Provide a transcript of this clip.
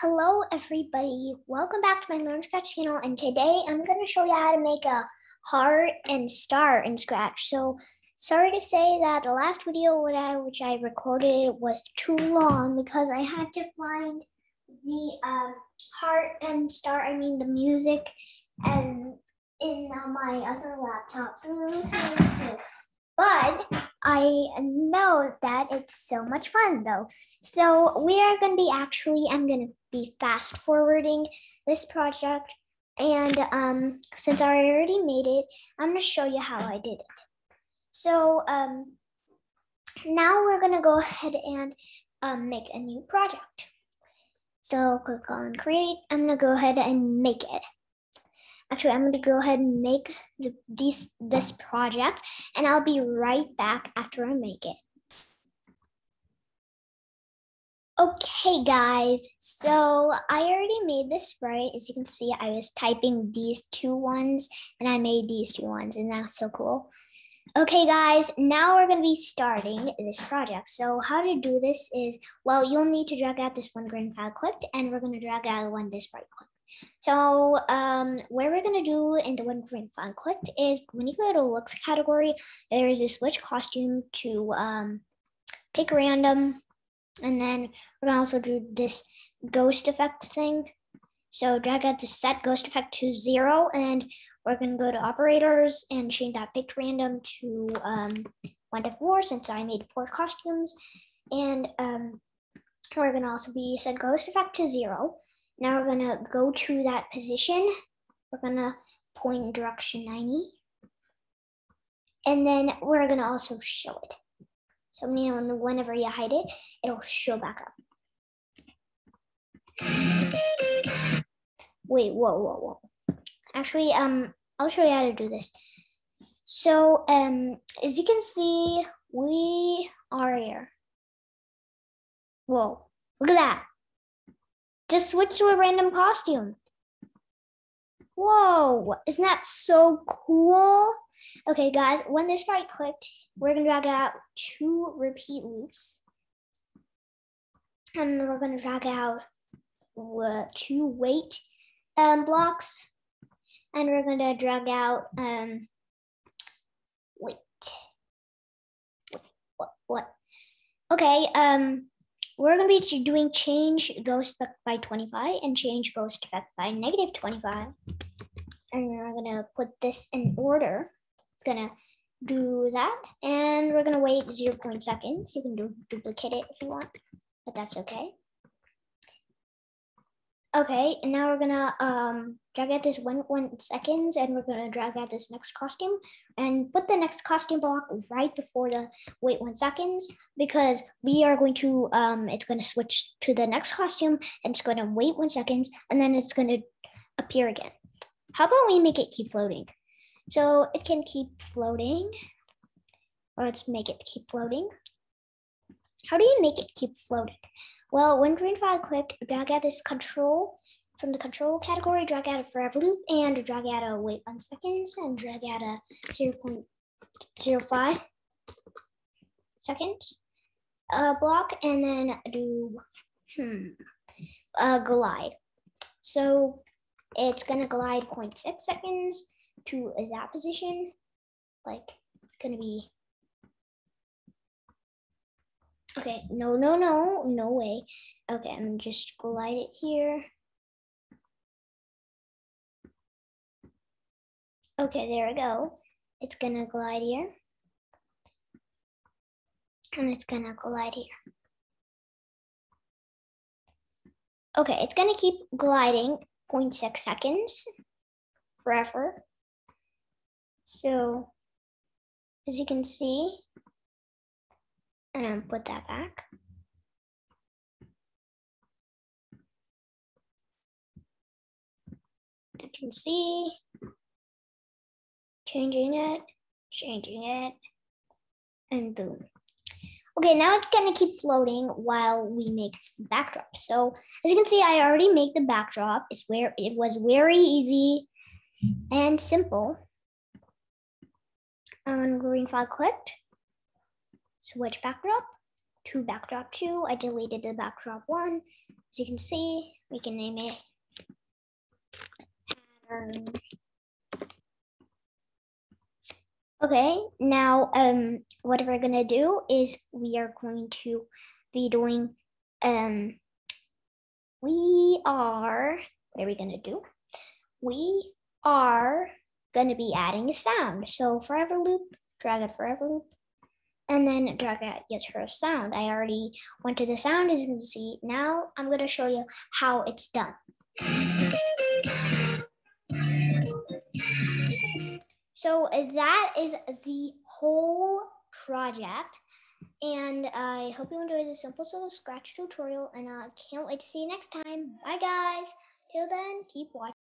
Hello everybody, welcome back to my Learn-Scratch channel, and today I'm going to show you how to make a heart and star in Scratch. So sorry to say that the last video which I recorded was too long because I had to find the heart and star, the music, and in my other laptop. But I know that it's so much fun though. So we are going to be I'm going to be fast forwarding this project. And since I already made it, I'm going to show you how I did it. So now we're going to go ahead and make a new project. So click on create. I'm going to go ahead and make it. Actually, I'm going to go ahead and make this project, and I'll be right back after I make it. Okay, guys, so I already made this, right? As you can see, I was typing these two ones, and I made these two ones, and that's so cool. Okay, guys, now we're going to be starting this project. So how to do this is, well, you'll need to drag out this one green file clipped, and we're going to drag out one this bright clip. So what we're going to do in the one green file clicked is when you go to looks category, there is a switch costume to pick random. And then we're going to also do this ghost effect thing. So drag out the set ghost effect to 0. And we're going to go to operators and change that pick random to 1 to 4, since I made 4 costumes. And we're going to also be set ghost effect to 0. Now we're going to go to that position. We're going to point direction 90. And then we're going to also show it. So whenever you hide it, it'll show back up. Wait, whoa. Actually, I'll show you how to do this. So as you can see, we are here. Whoa, look at that. Just switch to a random costume. Whoa, isn't that so cool? Okay, guys, when this right clicked, we're gonna drag out 2 repeat loops. And we're gonna drag out 2 weight blocks. And we're gonna drag out, wait, what? Okay, we're going to be doing change ghost effect by 25 and change ghost effect by negative 25. And we're going to put this in order. It's going to do that. And we're going to wait 0.2 seconds. You can duplicate it if you want, but that's okay. Okay, and now we're going to drag out this 1 seconds, and we're going to drag out this next costume and put the next costume block right before the wait 1 seconds, because we are going to, it's going to switch to the next costume and it's going to wait 1 second, and then it's going to appear again. How about we make it keep floating? So it can keep floating, or let's make it keep floating. How do you make it keep floating? Well, when green file clicked, drag out this control from the control category, drag out a forever loop, and drag out a wait 1 second, and drag out a 0.05 seconds block, and then do glide. So it's gonna glide 0.6 seconds to that position, like it's gonna be. Okay, no way. Okay, I'm just glide it here. Okay, there we go. It's gonna glide here. And it's gonna glide here. Okay, it's gonna keep gliding 0.6 seconds forever. So, as you can see, and I'll put that back. You can see, changing it, and boom. Okay, now it's gonna keep floating while we make the backdrop. So as you can see, I already made the backdrop. It was very easy and simple. Green file clipped. Switch backdrop, to backdrop 2. I deleted the backdrop 1. As you can see, we can name it pattern. Okay, now what we're gonna do is we are going to be doing, We are gonna be adding a sound. So forever loop, drag it forever loop, and then drag out its first sound. I already went to the sound, as you can see. Now I'm gonna show you how it's done. So that is the whole project. And I hope you enjoyed this simple little Scratch tutorial, and I can't wait to see you next time. Bye guys. Till then, keep watching.